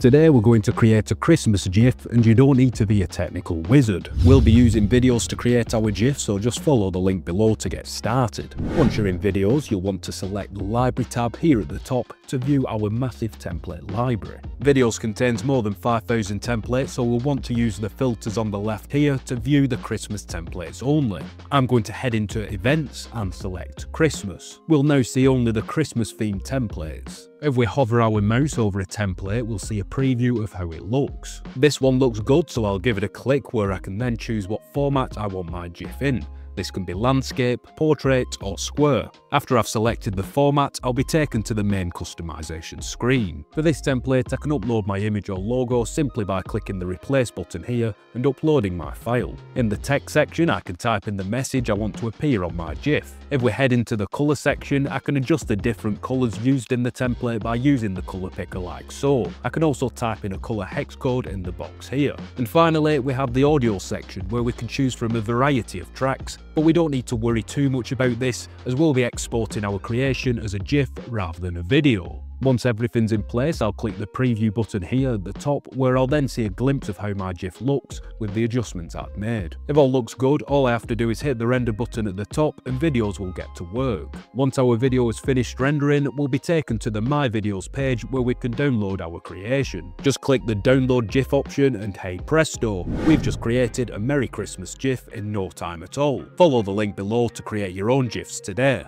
Today we're going to create a Christmas GIF, and you don't need to be a technical wizard. We'll be using Viddyoze to create our GIF, so just follow the link below to get started. Once you're in Viddyoze, you'll want to select the Library tab here at the top to view our massive template library. Viddyoze contains more than 5,000 templates, so we'll want to use the filters on the left here to view the Christmas templates only. I'm going to head into Events and select Christmas. We'll now see only the Christmas themed templates. If we hover our mouse over a template, we'll see a preview of how it looks. This one looks good, so I'll give it a click where I can then choose what format I want my GIF in. This can be landscape, portrait, or square. After I've selected the format, I'll be taken to the main customization screen. For this template, I can upload my image or logo simply by clicking the replace button here and uploading my file. In the text section, I can type in the message I want to appear on my GIF. If we head into the color section, I can adjust the different colors used in the template by using the color picker like so. I can also type in a color hex code in the box here. And finally, we have the audio section where we can choose from a variety of tracks. But we don't need to worry too much about this, as we'll be exporting our creation as a GIF rather than a video. Once everything's in place, I'll click the preview button here at the top, where I'll then see a glimpse of how my GIF looks with the adjustments I've made. If all looks good, all I have to do is hit the render button at the top and Viddyoze will get to work. Once our video is finished rendering, we'll be taken to the My Viddyoze page where we can download our creation. Just click the download GIF option and hey presto, we've just created a Merry Christmas GIF in no time at all. Follow the link below to create your own GIFs today.